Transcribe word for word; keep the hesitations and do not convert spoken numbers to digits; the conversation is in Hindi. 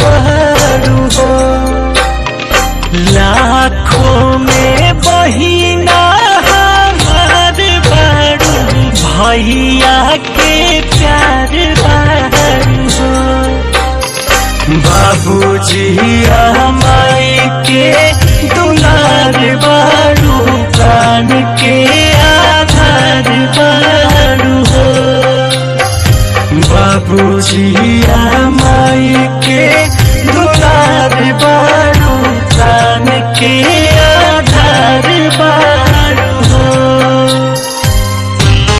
बहरू हो लाखों में बहिना हमार बरू भैया के प्यार बहरू हो। बाबूजी माई के दुलार बरू प्राण के आधार बहरू हो। बाबूजी।